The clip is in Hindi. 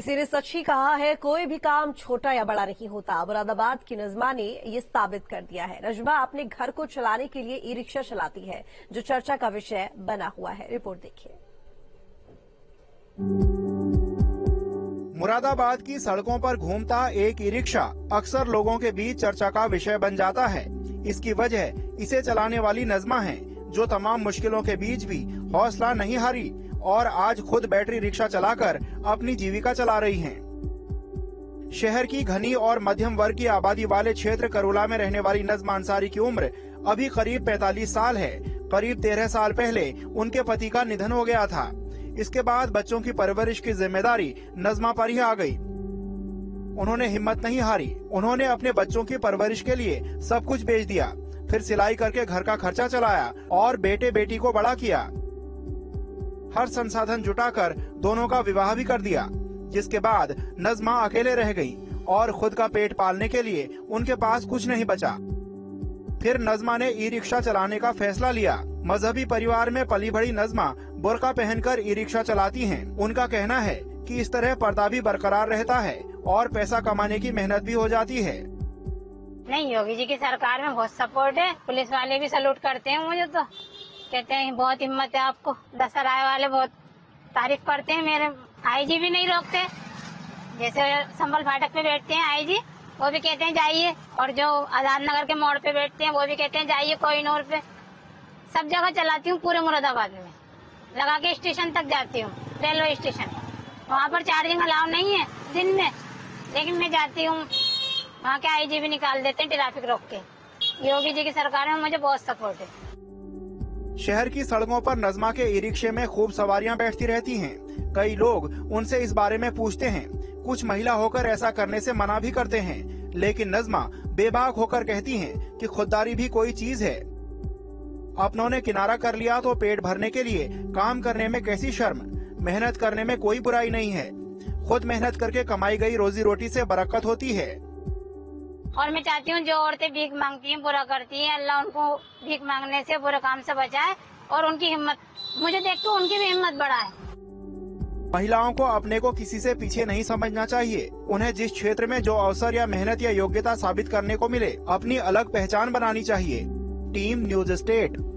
किसी ने सच ही कहा है, कोई भी काम छोटा या बड़ा नहीं होता। मुरादाबाद की नजमा ने ये साबित कर दिया है। नजमा अपने घर को चलाने के लिए ई रिक्शा चलाती है, जो चर्चा का विषय बना हुआ है। रिपोर्ट देखिए। मुरादाबाद की सड़कों पर घूमता एक ई रिक्शा अक्सर लोगों के बीच चर्चा का विषय बन जाता है। इसकी वजह इसे चलाने वाली नजमा है, जो तमाम मुश्किलों के बीच भी हौसला नहीं हारी और आज खुद बैटरी रिक्शा चलाकर अपनी जीविका चला रही हैं। शहर की घनी और मध्यम वर्ग की आबादी वाले क्षेत्र करूला में रहने वाली नजमा अंसारी की उम्र अभी करीब 45 साल है। करीब 13 साल पहले उनके पति का निधन हो गया था। इसके बाद बच्चों की परवरिश की जिम्मेदारी नजमा पर ही आ गई। उन्होंने हिम्मत नहीं हारी, उन्होंने अपने बच्चों की परवरिश के लिए सब कुछ बेच दिया, फिर सिलाई करके घर का खर्चा चलाया और बेटे बेटी को बड़ा किया। हर संसाधन जुटाकर दोनों का विवाह भी कर दिया, जिसके बाद नजमा अकेले रह गई और खुद का पेट पालने के लिए उनके पास कुछ नहीं बचा। फिर नजमा ने ई रिक्शा चलाने का फैसला लिया। मजहबी परिवार में पली बड़ी नजमा बुर्का पहनकर ई रिक्शा चलाती हैं। उनका कहना है कि इस तरह पर्दा भी बरकरार रहता है और पैसा कमाने की मेहनत भी हो जाती है। नहीं, योगी जी की सरकार में बहुत सपोर्ट है, पुलिस वाले भी सलूट करते हैं। मुझे तो कहते हैं बहुत हिम्मत है आपको। दशहराए वाले बहुत तारीफ करते हैं। मेरे आईजी भी नहीं रोकते, जैसे संभल फाटक पे बैठते हैं आईजी, वो भी कहते हैं जाइए, और जो आजाद नगर के मोड़ पे बैठते हैं वो भी कहते हैं जाइए, कोहिनूर पे। सब जगह चलाती हूँ, पूरे मुरादाबाद में लगा के स्टेशन तक जाती हूँ, रेलवे स्टेशन। वहाँ पर चार्जिंग अलाउ नहीं है दिन में, लेकिन मैं जाती हूँ। वहाँ के आईजी भी निकाल देते हैं ट्रैफिक रोक के। योगी जी की सरकार में मुझे बहुत सपोर्ट है। शहर की सड़कों पर नजमा के ई रिक्शे में खूब सवारियां बैठती रहती हैं। कई लोग उनसे इस बारे में पूछते हैं, कुछ महिला होकर ऐसा करने से मना भी करते हैं, लेकिन नजमा बेबाक होकर कहती हैं कि खुददारी भी कोई चीज है। अपनों ने किनारा कर लिया तो पेट भरने के लिए काम करने में कैसी शर्म। मेहनत करने में कोई बुराई नहीं है, खुद मेहनत करके कमाई गई रोजी रोटी से बरकत होती है। और मैं चाहती हूँ जो औरतें भीख मांगती हैं, बुरा करती हैं, अल्लाह उनको भीख मांगने से, बुरे काम से बचाए और उनकी हिम्मत, मुझे देख के उनकी भी हिम्मत बढ़ाए। महिलाओं को अपने को किसी से पीछे नहीं समझना चाहिए। उन्हें जिस क्षेत्र में जो अवसर या मेहनत या योग्यता साबित करने को मिले, अपनी अलग पहचान बनानी चाहिए। Team News state.